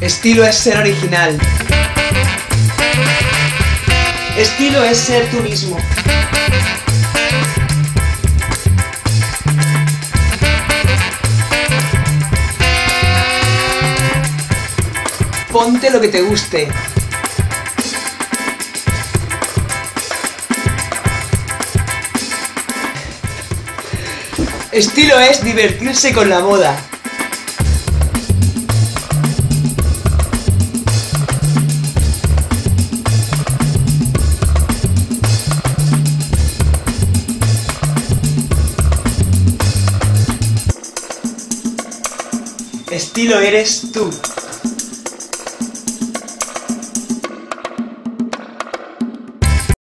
Estilo es ser original. Estilo es ser tú mismo. Ponte lo que te guste. Estilo es divertirse con la moda. Estilo eres tú.